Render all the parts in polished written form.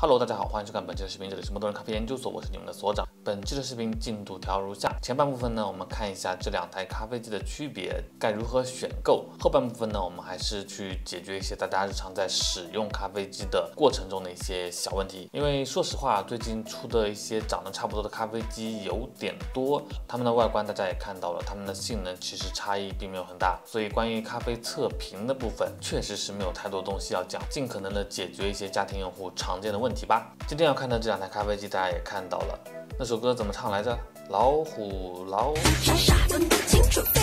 Hello， 大家好，欢迎收看本期的视频，这里是摩登咖啡研究所，我是你们的所长。本期的视频进度条如下：前半部分呢，我们看一下这两台咖啡机的区别，该如何选购；后半部分呢，我们还是去解决一些大家日常在使用咖啡机的过程中的一些小问题。因为说实话，最近出的一些长得差不多的咖啡机有点多，它们的外观大家也看到了，它们的性能其实差异并没有很大，所以关于咖啡测评的部分，确实是没有太多东西要讲，尽可能的解决一些家庭用户常见的问题吧。今天要看的这两台咖啡机，大家也看到了，那首歌怎么唱来着？老虎。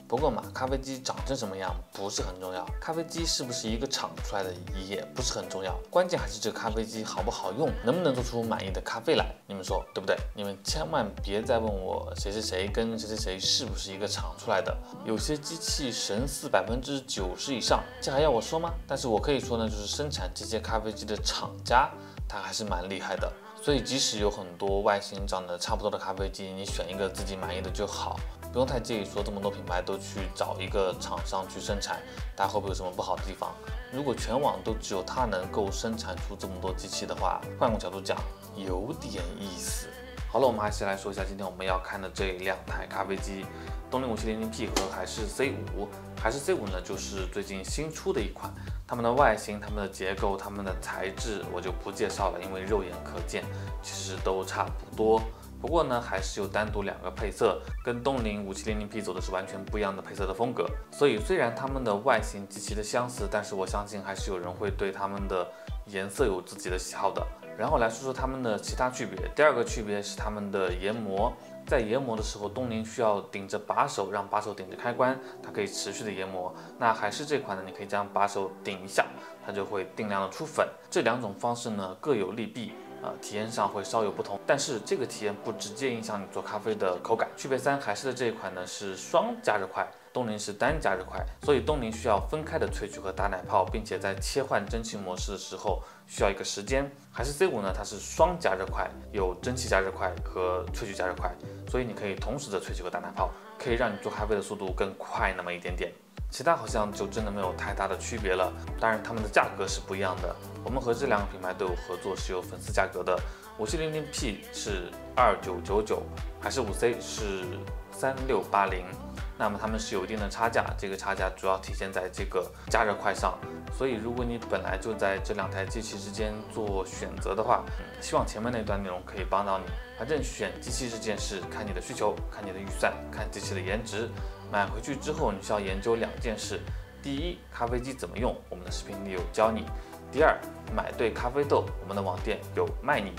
不过嘛，咖啡机长成什么样不是很重要，咖啡机是不是一个厂出来的也不是很重要，关键还是这个咖啡机好不好用，能不能做出满意的咖啡来，你们说对不对？你们千万别再问我谁谁谁跟谁谁谁是不是一个厂出来的，有些机器神似90%以上，这还要我说吗？但是我可以说呢，就是生产这些咖啡机的厂家他还是蛮厉害的。所以即使有很多外形长得差不多的咖啡机，你选一个自己满意的就好，不用太介意说这么多品牌都去找一个厂商去生产，它会不会有什么不好的地方？如果全网都只有它能够生产出这么多机器的话，换个角度讲，有点意思。好了，我们还是来说一下今天我们要看的这两台咖啡机，东陵5700P 和海氏 C5。海氏 C5 呢，就是最近新出的一款。它们的外形、它们的结构、它们的材质我就不介绍了，因为肉眼可见，其实都差不多。不过呢，还是有单独两个配色，跟东陵5700P 走的是完全不一样的配色的风格。所以虽然它们的外形极其的相似，但是我相信还是有人会对它们的颜色有自己的喜好的。然后来说说它们的其他区别。第二个区别是它们的研磨。在研磨的时候，东陵需要顶着把手，让把手顶着开关，它可以持续的研磨。那海氏这款呢，你可以将把手顶一下，它就会定量的出粉。这两种方式呢，各有利弊，体验上会稍有不同，但是这个体验不直接影响你做咖啡的口感。区别三，海氏的这一款呢是双加热块，东陵是单加热块，所以东陵需要分开的萃取和打奶泡，并且在切换蒸汽模式的时候需要一个时间。海氏 C5 呢，它是双加热块，有蒸汽加热块和萃取加热块，所以你可以同时的萃取和打奶泡，可以让你做咖啡的速度更快那么一点点。其他好像就真的没有太大的区别了，当然它们的价格是不一样的。我们和这两个品牌都有合作，是有粉丝价格的。5700P 是2999，还是5C 是3680。那么它们是有一定的差价，这个差价主要体现在这个加热块上。所以如果你本来就在这两台机器之间做选择的话，希望前面那段内容可以帮到你。反正选机器这件事看你的需求，看你的预算，看机器的颜值。买回去之后你需要研究两件事，第一，咖啡机怎么用，我们的视频里有教你；第二，买对咖啡豆，我们的网店有卖你。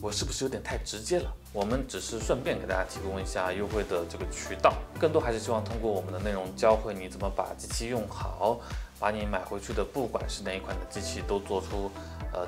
我是不是有点太直接了？我们只是顺便给大家提供一下优惠的这个渠道，更多还是希望通过我们的内容教会你怎么把机器用好，把你买回去的不管是哪一款的机器都做出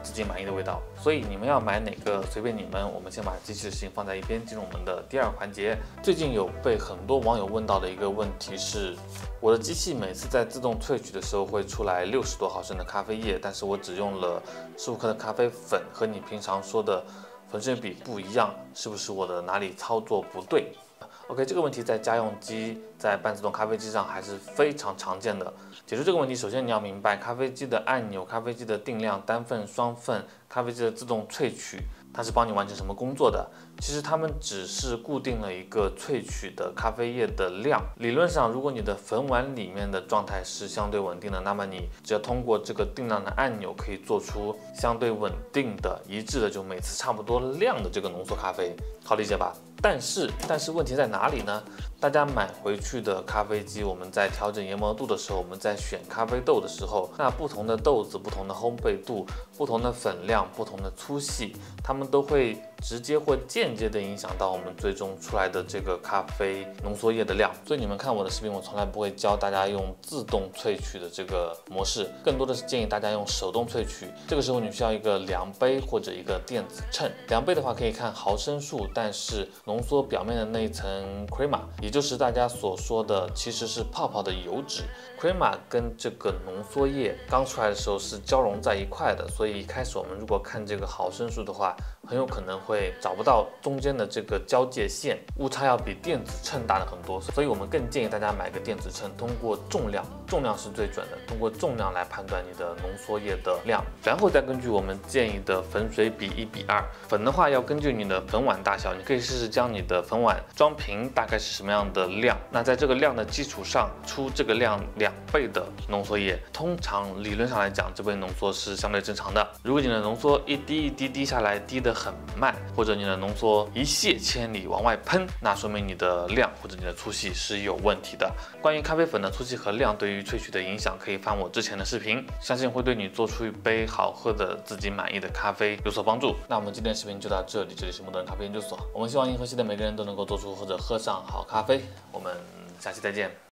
自己满意的味道。所以你们要买哪个随便你们，我们先把机器的事情放在一边，进入我们的第二个环节。最近有被很多网友问到的一个问题是，我的机器每次在自动萃取的时候会出来60多毫升的咖啡液，但是我只用了15克的咖啡粉，和你平常说的粉水比不一样，是不是我的哪里操作不对 ？OK， 这个问题在家用机、在半自动咖啡机上还是非常常见的。解决这个问题，首先你要明白咖啡机的按钮、咖啡机的定量、单份、双份、咖啡机的自动萃取，它是帮你完成什么工作的？其实它们只是固定了一个萃取的咖啡液的量。理论上，如果你的粉碗里面的状态是相对稳定的，那么你只要通过这个定量的按钮，可以做出相对稳定的、一致的，就每次差不多量的这个浓缩咖啡，好理解吧？但是问题在哪里呢？大家买回去的咖啡机，我们在调整研磨度的时候，我们在选咖啡豆的时候，那不同的豆子、不同的烘焙度、不同的粉量、不同的粗细，它们都会直接或间接的影响到我们最终出来的这个咖啡浓缩液的量。所以你们看我的视频，我从来不会教大家用自动萃取的这个模式，更多的是建议大家用手动萃取。这个时候你需要一个量杯或者一个电子秤，量杯的话可以看毫升数，但是浓缩表面的那一层 crema， 也就是大家所说的其实是泡泡的油脂。 crema 跟这个浓缩液刚出来的时候是交融在一块的，所以一开始我们如果看这个毫升数的话，很有可能会会找不到中间的这个交界线，误差要比电子秤大的很多。所以我们更建议大家买个电子秤，通过重量是最准的，通过重量来判断你的浓缩液的量，然后再根据我们建议的粉水比1:2，粉的话要根据你的粉碗大小，你可以试试将你的粉碗装瓶大概是什么样的量，那在这个量的基础上出这个量2倍的浓缩液，通常理论上来讲这杯浓缩是相对正常的。如果你的浓缩一滴一滴滴下来，滴得很慢，或者你的浓缩一泻千里往外喷，那说明你的量或者你的粗细是有问题的。关于咖啡粉的粗细和量对于萃取的影响，可以翻我之前的视频，相信会对你做出一杯好喝的自己满意的咖啡有所帮助。那我们今天的视频就到这里，这里是摩登咖啡研究所，我们希望银河系的每个人都能够做出或者喝上好咖啡，我们下期再见。